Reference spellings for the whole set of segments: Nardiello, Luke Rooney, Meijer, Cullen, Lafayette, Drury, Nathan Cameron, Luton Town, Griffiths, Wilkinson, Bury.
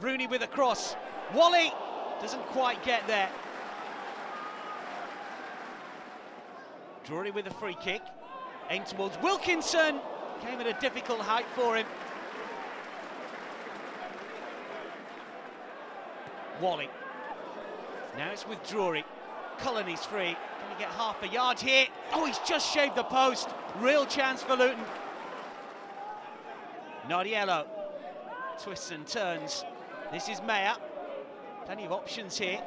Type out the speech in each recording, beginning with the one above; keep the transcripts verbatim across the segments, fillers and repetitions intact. Rooney with a cross. Wally doesn't quite get there. Drury with a free kick. Aim towards Wilkinson. Came at a difficult height for him. Wally. Now it's with Drury. Cullen free. Can he get half a yard here? Oh, he's just shaved the post. Real chance for Luton. Nardiello twists and turns. This is Meijer. Plenty of options here.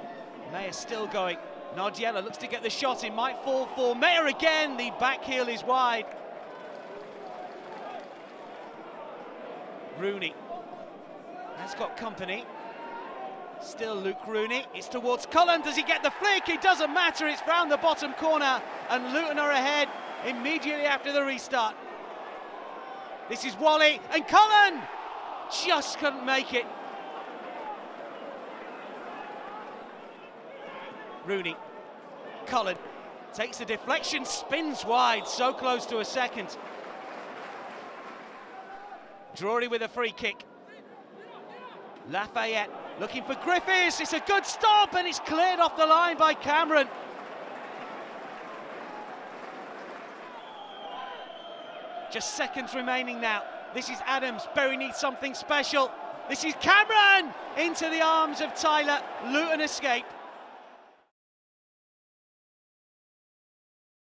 Meijer still going. Nardiello looks to get the shot. It might fall for Meijer again. The back heel is wide. Rooney has got company. Still Luke Rooney. It's towards Cullen. Does he get the flick? It doesn't matter. It's round the bottom corner, and Luton are ahead immediately after the restart. This is Wally, and Cullen just couldn't make it. Rooney. Cullen takes the deflection, spins wide, so close to a second. Drury with a free kick. Lafayette looking for Griffiths. It's a good stop, and it's cleared off the line by Cameron. Just seconds remaining now. This is Adams. Bury needs something special. This is Cameron into the arms of Tyler. Luton escape.